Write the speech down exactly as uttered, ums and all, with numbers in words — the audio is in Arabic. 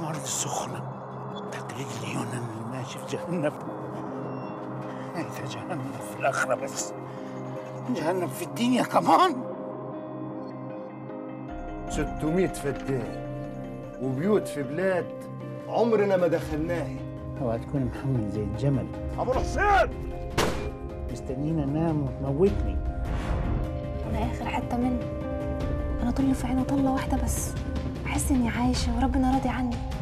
الأرض السخنة تقليد ليونان الماشي في جهنم. هذا جهنم في الآخرة، بس جهنم في الدنيا كمان. ستمائة فتاة وبيوت في بلاد عمرنا ما دخلناها. اوعى تكون محمد زي الجمل. ابو الحسين مستنينا انام وتموتني. انا اخر حته منه. انا طول في عيني طله واحده بس، احس اني عايشه وربنا راضي عني.